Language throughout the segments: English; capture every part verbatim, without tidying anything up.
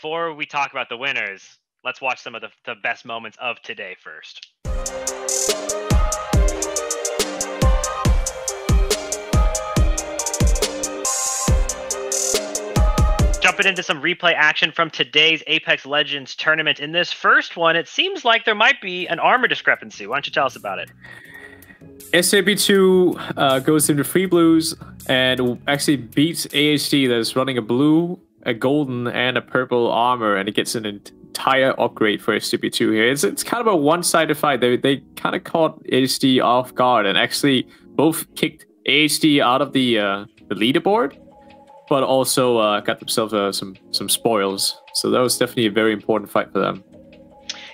before we talk about the winners, let's watch some of the, the best moments of today first. Jumping into some replay action from today's Apex Legends tournament. In this first one, it seems like there might be an armor discrepancy. Why don't you tell us about it? S A P two uh, goes into three blues and actually beats A H D that's running a blue, a golden, and a purple armor, and it gets an entire upgrade for S T P two here. It's, it's kind of a one-sided fight. They, they kind of caught A H D off guard and actually both kicked A H D out of the, uh, the leaderboard, but also uh, got themselves uh, some, some spoils. So that was definitely a very important fight for them.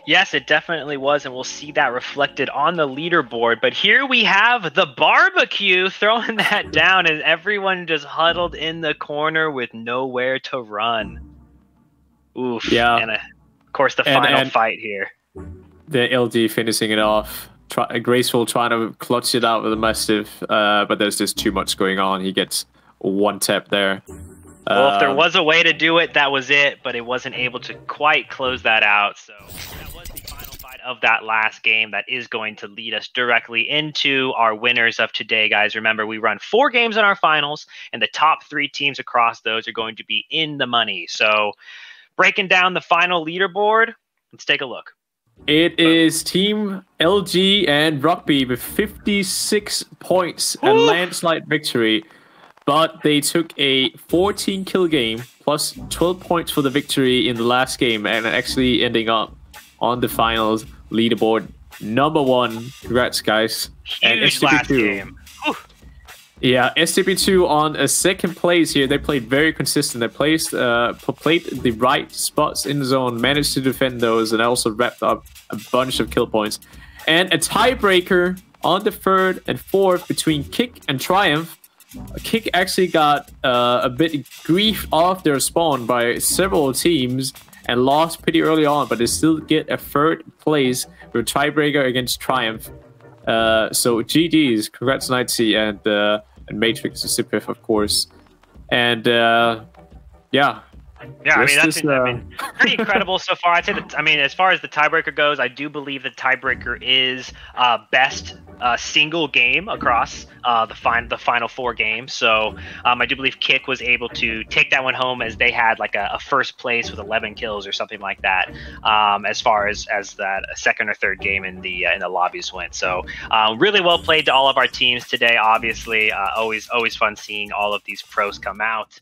Yes, it definitely was, and we'll see that reflected on the leaderboard. But here we have the barbecue throwing that down and everyone just huddled in the corner with nowhere to run. Oof. Yeah. And, uh, of course, the and, final and fight here. The L D finishing it off. Try, Graceful trying to clutch it out with a mastiff, uh, but there's just too much going on. He gets one tap there. Well, um, if there was a way to do it, that was it, but it wasn't able to quite close that out, so... of that last game that is going to lead us directly into our winners of today, guys. Remember, we run four games in our finals, and the top three teams across those are going to be in the money. So breaking down the final leaderboard, let's take a look. It Boom. is Team L G and Rugby with fifty-six points, Ooh. a landslide victory, but they took a fourteen kill game plus twelve points for the victory in the last game and actually ending up on the finals leaderboard number one. Congrats, guys. Huge last game. Ooh. Yeah, S T P two on a second place here. They played very consistent. They placed, uh, played the right spots in the zone, managed to defend those, and also wrapped up a bunch of kill points. And a tiebreaker on the third and fourth between Kick and Triumph. Kick actually got uh, a bit griefed off their spawn by several teams and lost pretty early on, but they still get a third place with tiebreaker against Triumph. Uh, so G Gs, congrats Nightsy and, uh, and Matrix and Sipith, of course. And uh, yeah. Yeah, I mean, that's is, uh... I mean, pretty incredible so far. I'd say that, I mean, as far as the tiebreaker goes, I do believe the tiebreaker is uh, best uh, single game across uh, the, fin the final four games. So um, I do believe Kick was able to take that one home as they had like a, a first place with eleven kills or something like that. Um, as far as, as that second or third game in the uh, in the lobbies went. So uh, really well played to all of our teams today. Obviously, uh, always always fun seeing all of these pros come out.